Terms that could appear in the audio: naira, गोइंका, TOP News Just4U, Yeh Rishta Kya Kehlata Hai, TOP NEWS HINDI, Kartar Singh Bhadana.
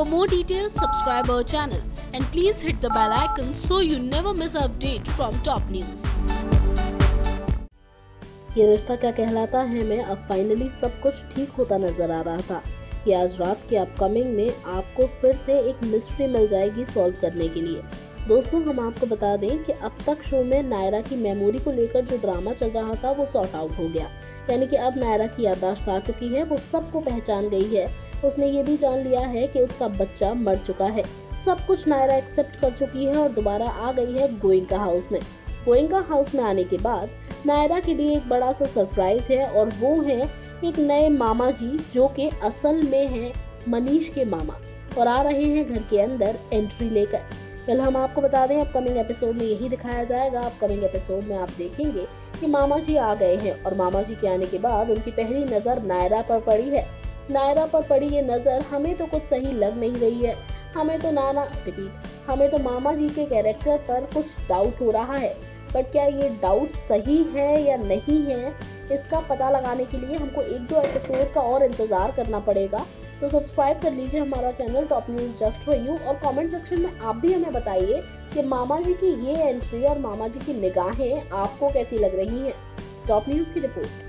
For more details, subscribe our channel and please hit the bell icon so you never miss an update from Top News. ये रिश्ता क्या कहलाता है मैं अब फाइनली सब कुछ ठीक होता नजर आ रहा था कि आज रात के अपकमिंग में आपको फिर से एक मिस्ट्री मिल जाएगी सॉल्व करने के लिए। दोस्तों, हम आपको बता दें कि अब तक शो में नायरा की मेमोरी को लेकर जो ड्रामा चल रहा था वो सॉर्ट आउट हो गया, यानी कि अब नायरा की याददाश्त आ चुकी है, वो सबको पहचान गई है। उसने ये भी जान लिया है कि उसका बच्चा मर चुका है। सब कुछ नायरा एक्सेप्ट कर चुकी है और दोबारा आ गई है गोइंका हाउस में। गोइंका हाउस में आने के बाद नायरा के लिए एक बड़ा सा सरप्राइज है और वो है एक नए मामा जी, जो कि असल में हैं मनीष के मामा और आ रहे हैं घर के अंदर एंट्री लेकर। पहले हम आपको बता दें अपकमिंग एपिसोड में यही दिखाया जाएगा। अपकमिंग एपिसोड में आप देखेंगे कि मामा जी आ गए हैं और मामा जी के आने के बाद उनकी पहली नज़र नायरा पर पड़ी है। नायरा पर पड़ी ये नज़र हमें तो कुछ सही लग नहीं रही है। हमें तो मामा जी के कैरेक्टर पर कुछ डाउट हो रहा है, बट क्या ये डाउट सही है या नहीं है, इसका पता लगाने के लिए हमको एक दो एपिसोड का और इंतज़ार करना पड़ेगा। तो सब्सक्राइब कर लीजिए हमारा channel top news just for you और कमेंट सेक्शन में आप भी हमें बताइए कि मामा जी की ये एंट्री और मामा जी की निगाहें आपको कैसी लग रही हैं। टॉप न्यूज़ की रिपोर्ट।